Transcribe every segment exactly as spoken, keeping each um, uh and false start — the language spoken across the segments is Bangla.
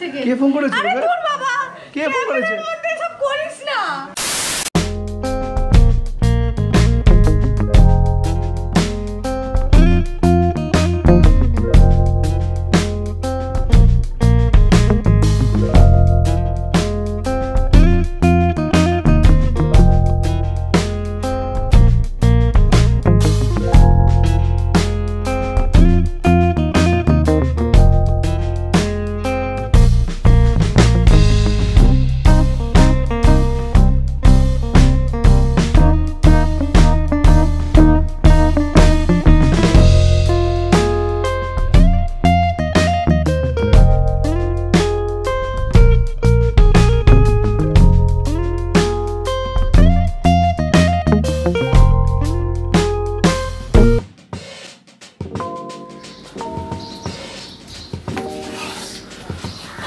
সেকেন্ড। কে ফোন করেছে? আরে তোর বাবা। কে ফোন করেছে? তুই সব করিস না।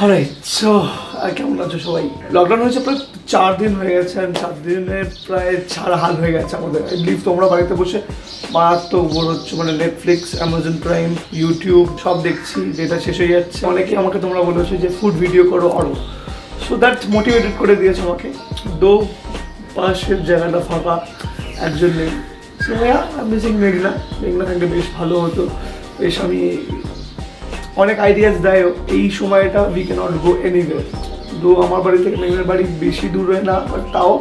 Alright, so I can't believe it. Lockdown হয়েছে প্রায় চার দিন হয়ে গেছে আর চার দিনে প্রায় ছাড়া হাল হয়ে গেছে আমাদের। আই বিলিভ তোমরা বাড়িতে বসে মারাত্মক বোর হচ্ছে, মানে নেটফ্লিক্স, অ্যামাজন প্রাইম, ইউটিউব সব দেখছি, যেটা শেষ হয়ে যাচ্ছে। অনেকেই আমাকে তোমরা বলেছো যে ফুড ভিডিও করো আরও, সো দ্যাট মোটিভেটেড করে দিয়েছে আমাকে। দো পাশের জায়গাটা ফাঁকা, একজন নেই, সো হ্যাঁ আমি সিং মেঘনা মেঘনা থাকলে বেশ ভালো হতো। বেশ আমি অনেক আইডিয়াস দেয় এই সময়টা, উই ক্যানট গো এনিওয়ে। দো আমার বাড়ি থেকে মেঘনার বাড়ি বেশি দূরে না, বাট তাও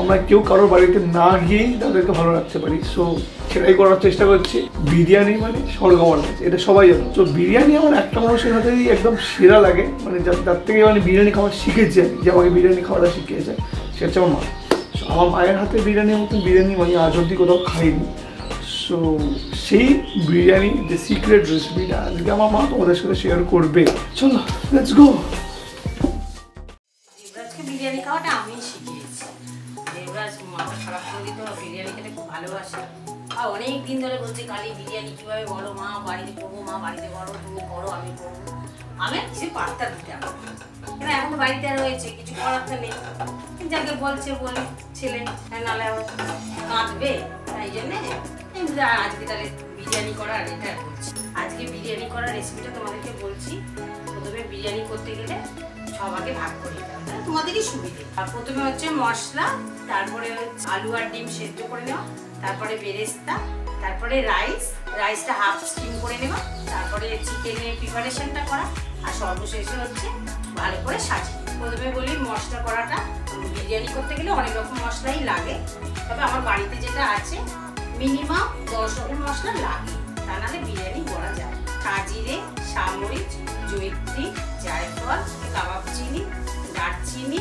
আমরা কেউ কারোর বাড়িতে না গিয়েই তাদেরকে ভালো রাখতে পারি, সো সেটাই করার চেষ্টা করছি। বিরিয়ানি মানে স্বর্গ আমার কাছে, এটা সবাই জানো। তো বিরিয়ানি আমার একটা মানুষের হাতেই একদম সেরা লাগে, মানে যার তার থেকে মানে বিরিয়ানি খাওয়া শিখেছে, যে আমাকে বিরিয়ানি খাওয়াটা শিখিয়েছে সেটা হচ্ছে আমার মা। সো আমার মায়ের হাতে বিরিয়ানির মতন বিরিয়ানি মানে আজ অব্দি কোথাও খাইনি। সো সেই বিরিয়ানি যে সিক্রেট রেসিপিটা আজকে আমার মা তোমাদের সাথে শেয়ার করবে, চলো লেটস গো। আজকে বিরিয়ানি খাওয়াটা আমি শিখিয়েছি, দেবরাজ মাথা খারাপ করে দিত, বিরিয়ানি খেতে খুব ভালোবাসে। আর অনেক দিন ধরে বলছে কালি বিরিয়ানি কীভাবে বলো মা, বাড়িতে করবো মা, বাড়িতে করো তুমি, করো আমি করবো। আমি কিছু পারতা দিতাম, কেন এখন বাড়িতে রয়েছে, কিছু করার তো নেই। যাকে বলছে বলে ছেলে, নাহলে আবার কাঁদবে, তাই জন্যে আজকে তাহলে বিরিয়ানি করার এটা বলছি। আজকে বিরিয়ানি করার রেসিপিটা তোমাদেরকে বলছি। প্রথমে বিরিয়ানি করতে গেলে সবাইকে ভাগ করে নেওয়া, তাহলে তোমাদেরই সুবিধে। আর প্রথমে হচ্ছে মশলা, তারপরে হচ্ছে আলু আর ডিম সেদ্ধ করে নেওয়া, তারপরে বেরেস্তা, তারপরে রাইস, রাইসটা হাফ স্টিম করে নেওয়া, তারপরে চিকেনের প্রিপারেশনটা করা, আর সর্বশেষে হচ্ছে ভালো করে সাজিয়ে। প্রথমে বলি মশলা করাটা, বিরিয়ানি করতে গেলে অনেক রকম মশলাই লাগে, তবে আমার বাড়িতে যেটা আছে মিনিমাম দশ রকম মশলা লাগে, তা নাহলে বিরিয়ানি করা যায়। কাজিরে, সামরিচ, জৈত্রী, জায়ফল, কাবাব চিনি, দারচিনি,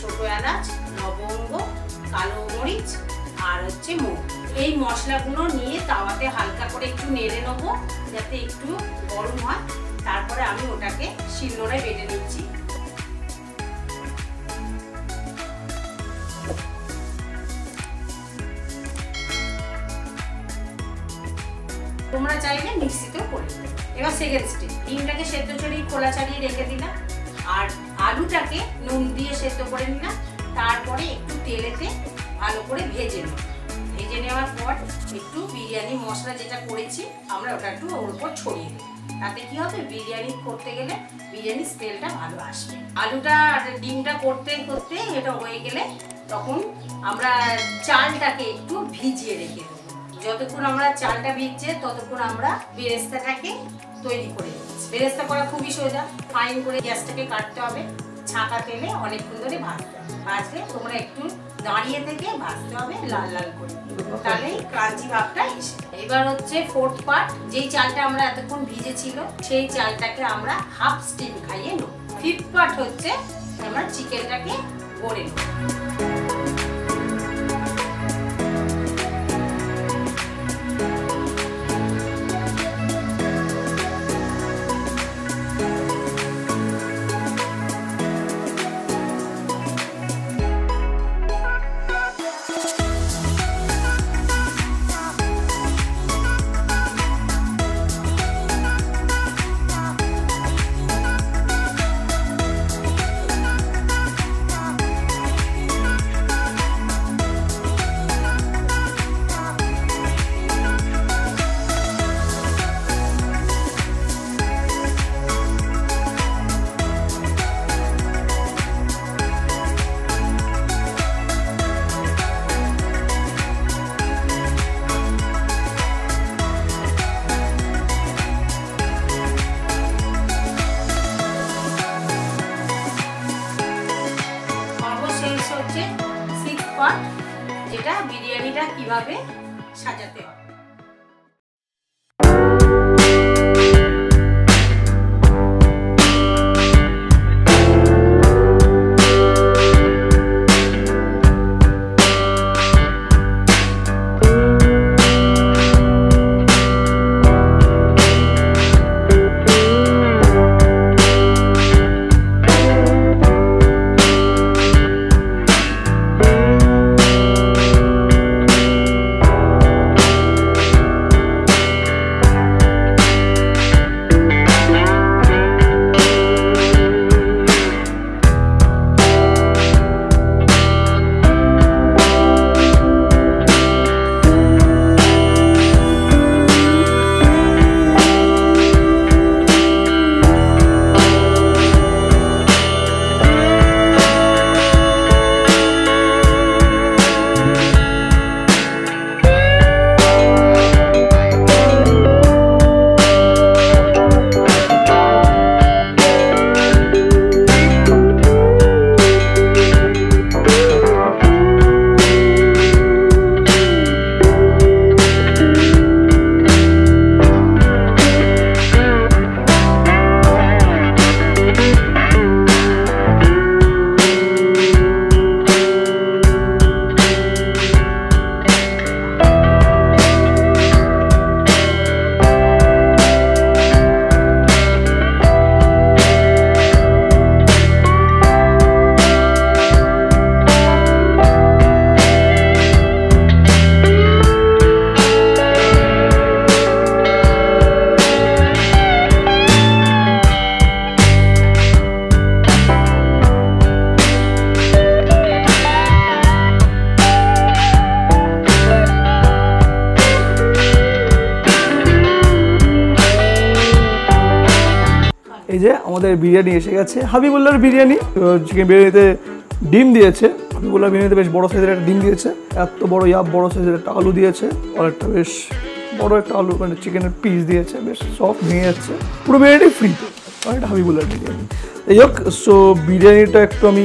ছোটো এলাচ, লবঙ্গ, কালো মরিচ আর হচ্ছে মুগ। এই মশলাগুলো নিয়ে তাওয়াতে হালকা করে একটু নেড়ে নেবো, যাতে একটু গরম হয়। তারপরে আমি ওটাকে শিলনোড়ায় বেটে নিচ্ছি। তোমরা চাইলে মিক্সিতেও করে দেবে। এবার সেকেন্ড স্টেপ, ডিমটাকে সেদ্ধ ছড়িয়ে খোলা ছাড়িয়ে রেখে দিলাম, আর আলুটাকে নুন দিয়ে সেদ্ধ করে নিলাম। তারপরে একটু তেলেতে ভালো করে ভেজে নেব। ভেজে নেওয়ার পর একটু বিরিয়ানি মশলা যেটা করেছি আমরা ওটা একটু ওর উপর ছড়িয়ে দেব, তাতে কী হবে বিরিয়ানি করতে গেলে বিরিয়ানির স্মেলটা ভালো আসবে। আলুটা আর ডিমটা করতে করতে এটা হয়ে গেলে তখন আমরা চালটাকে একটু ভিজিয়ে রেখে দেবো। যতক্ষণ আমরা চালটা ভিজছে ততক্ষণ আমরা বেরেস্তাটাকে তৈরি করে নিচ্ছি। বেরেস্তা করা খুবই সোজা, ফাইন করে গ্যাসটাকে কাটতে হবে, ছাঁকা তেলে অনেকক্ষণ ধরে ভাজতে হবে। ভাজলে তোমরা একটু দাঁড়িয়ে থেকে ভাজতে হবে লাল লাল করে, তাহলে ক্রাঞ্চি ভাবটা এসে। এবার হচ্ছে ফোর্থ পার্ট, যেই চালটা আমরা এতক্ষণ ভিজেছিল সেই চালটাকে আমরা হাফ স্টিম খাইয়ে নেব। ফিফথ পার্ট হচ্ছে আমরা চিকেনটাকে গড়ে নেব। সেটা বিরিয়ানিটা কিভাবে সাজাতে হয়। এই যে আমাদের বিরিয়ানি এসে গেছে, হাবিবুল্লার বিরিয়ানি। চিকেন বিরিয়ানিতে ডিম দিয়েছে, হাবিবুল্লার বিরিয়ানিতে বেশ বড় সাইজের একটা ডিম দিয়েছে, এত বড় ইয়াব বড় সাইজের একটা আলু দিয়েছে, আর একটা বেশ বড় একটা আলু মানে চিকেনের পিস দিয়েছে, বেশ সফট নিয়ে যাচ্ছে। পুরো বিরিয়ানি ফ্রি, আর এটা হাবিবুল্লার বিরিয়ানি। এই হোক, সো বিরিয়ানিটা একটু আমি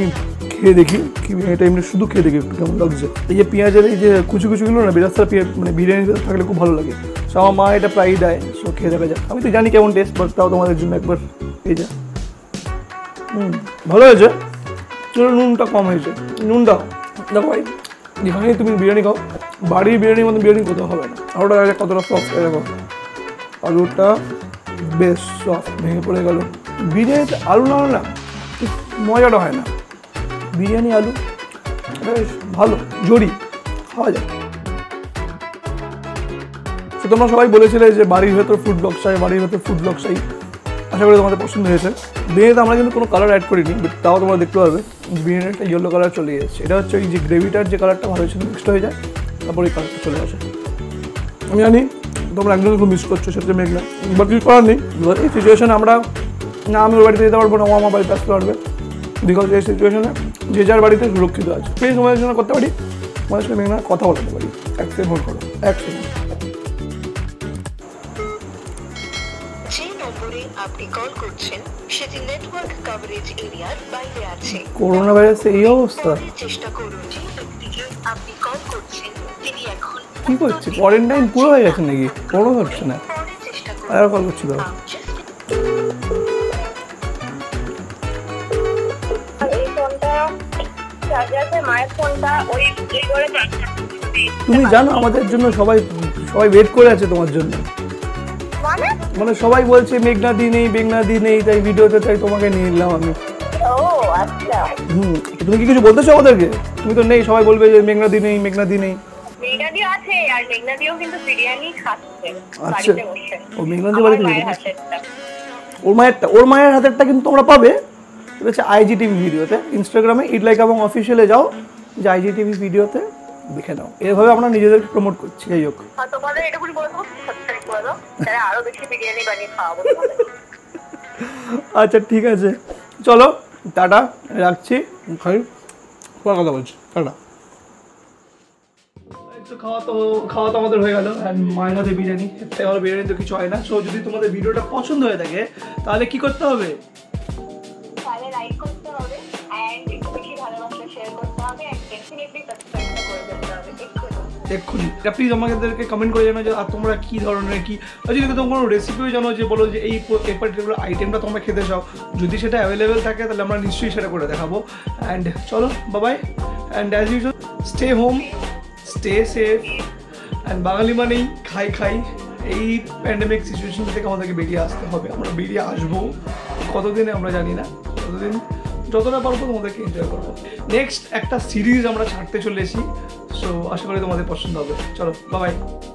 খেয়ে দেখি, কি বিরিয়ানিটা এমনি শুধু খেয়ে দেখি একটু কেমন লাগছে। এই যে পেঁয়াজের এই যে কুচি কুচিগুলো না, বেরাস্তার পেঁয়াজ মানে বিরিয়ানি থাকলে খুব ভালো লাগে। সো আমার মা এটা প্রায়ই দেয়, সো খেয়ে দেখা যাক। আমি তো জানি কেমন টেস্ট, বাট তাও তোমাদের জন্য একবার। এই যে হুম ভালো হয়েছে, নুনটা কম হয়েছে। নুন দাও দেখো ভাই, যেখানেই তুমি বিরিয়ানি খাও বাড়ির বিরিয়ানির মতো বিরিয়ানি কোথাও হবে না। আর ওটা কতটা সফট, এরকম আলুটা বেশ সফট ভেঙে পড়ে গেল। বিরিয়ানিতে আলু না হলে না মজাটা হয় না, বিরিয়ানি আলু এটা বেশ ভালো জড়ি খাওয়া যায়। তো তোমরা সবাই বলেছিলে যে বাড়ির ভেতর ফুড ব্লগ চাই, বাড়ির ভেতর ফুড ব্লগ চাই, আশা করি তোমাদের পছন্দ হয়েছে। বিরিয়ানিতে আমরা কিন্তু কোনো কালার অ্যাড করিনি, বাট তাও তোমরা দেখতে পারবে বিরিয়ানিটা ইয়েলো কালার চলে যাচ্ছে। এটা হচ্ছে এই যে গ্রেভিটার যে কালারটা ভালো হয়েছে মিক্সড হয়ে যায়, তারপর এই কালারটা চলে আসে। আমি জানি তোমরা একজন খুব মিস করছো, সেটা মেঘলা, বাট কিছু করার নেই। এই সিচুয়েশানে আমরা না আমি ওর বাড়িতে যেতে পারবো না, ও আমার বাড়িতে আসতে পারবে, বিকজ এই সিচুয়েশানে যে যার বাড়িতে সুরক্ষিত আছে। প্লিজ তোমাদের জন্য করতে পারি, তোমাদের সাথে মেঘলা কথা বলতে পারি। এক সেকেন্ড হোল্ড করো, এক সেকেন্ড। করোনা ভাইরাসে এই অবস্থা, কি করছে? কোয়ারেন্টাইন পুরো হয়ে গেছে নাকি? কোনো হচ্ছে না, আর কল করছিল। তুমি জানো আমাদের জন্য সবাই সবাই ওয়েট করে আছে তোমার জন্য, মানে সবাই বলছে মেঘনা দি নেই, মেঘনা দি নেই, তাই ভিডিওতে তাই তোমাকে নিয়ে নিলাম আমি। হুম তুমি কি কিছু বলতে চাও ওদেরকে? তুমি তো নেই, সবাই বলবে যে মেঘনা দি নেই, মেঘনা দি নেই। মেঘনা দি আছে, আর মেঘনা দিও কিন্তু বিরিয়ানি খাচ্ছে বাড়িতে বসে। ও মেঘনা দি বাড়িতে বসে, ওর মায়েরটা ওর মায়ের হাতেরটা কিন্তু তোমরা পাবে, এটা হচ্ছে আইজিটিভি ভিডিওতে, ইনস্টাগ্রামে ইট লাইক এবং অফিশিয়ালে যাও, যে আইজিটিভি ভিডিওতে দেখে নাও। এইভাবে আমরা নিজেদেরকে প্রমোট করছি। যাই হোক, তোমাদের এটা বলি বলবো সাবস্ক্রাইব করো, তাহলে আরো বেশি বিরিয়ানি বানিয়ে খাওয়াবো তোমাদের। আচ্ছা ঠিক আছে, চলো টাটা, রাখছি, খাই পরে কথা বলছি, টাটা। তো খাওয়া তো খাওয়া তো আমাদের হয়ে গেল, অ্যান্ড মায়ের হাতে বিরিয়ানি, তাই আমার বিরিয়ানি তো কিছু হয় না। সো যদি তোমাদের ভিডিওটা পছন্দ হয়ে থাকে তাহলে কি করতে হবে? তাহলে লাইক করতে হবে, অ্যান্ড একটু বেশি ভালোবাসা শেয়ার করতে হবে, অ্যান্ড ডেফিনেটলি সাবস্ক্রাইব করে দিতে হবে। এক্ষুনি। প্লিজ আমাদেরকে কমেন্ট করে জানো যে আর তোমরা কী ধরনের কী, আর যদি তোমরা কোনো রেসিপিও জানো যে বলো যে এই এই পার্টিকুলার আইটেমটা তোমরা খেতে চাও, যদি সেটা অ্যাভেলেবেল থাকে তাহলে আমরা নিশ্চয়ই সেটা করে দেখাবো। অ্যান্ড চলো বাবাই, and as usual stay home, stay safe. And Bangali মানেই খাই খাই, এই প্যান্ডেমিক সিচুয়েশন থেকে আমাদেরকে বেরিয়ে আসতে হবে। আমরা বেরিয়ে আসবো, কতদিনে আমরা জানি না, কতদিন যতটা পারবো তোমাদেরকে এনজয় করবো। নেক্সট একটা সিরিজ আমরা ছাড়তে চলেছি, সো আশা করি তোমাদের পছন্দ হবে। চলো বাবাই।